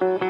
There's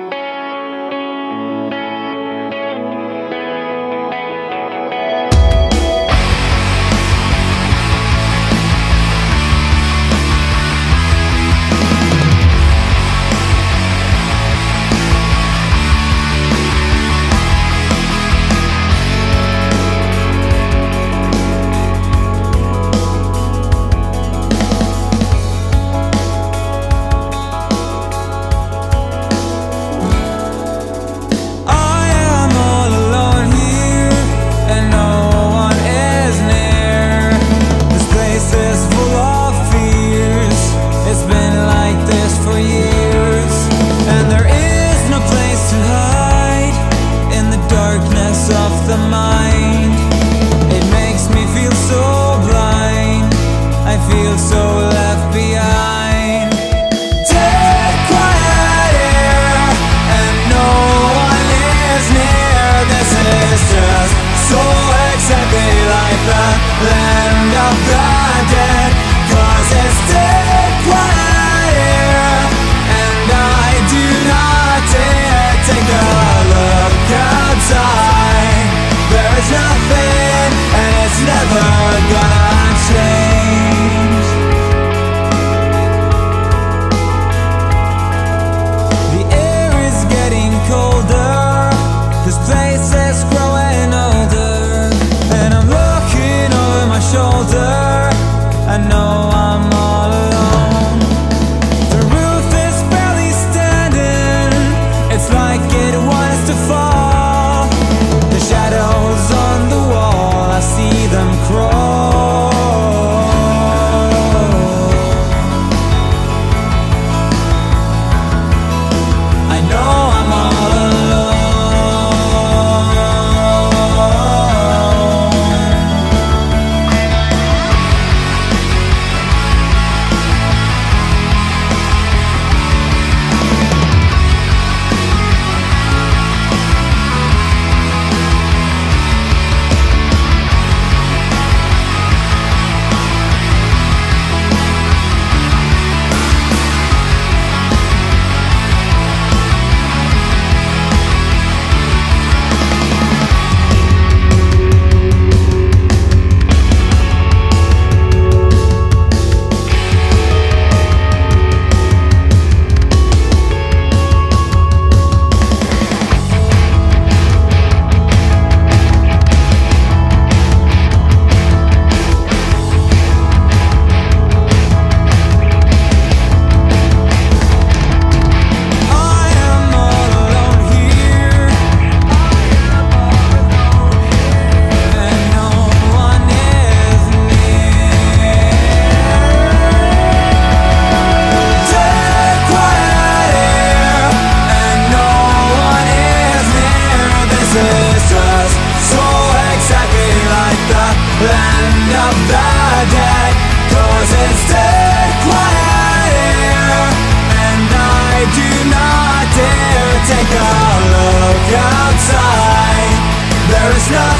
no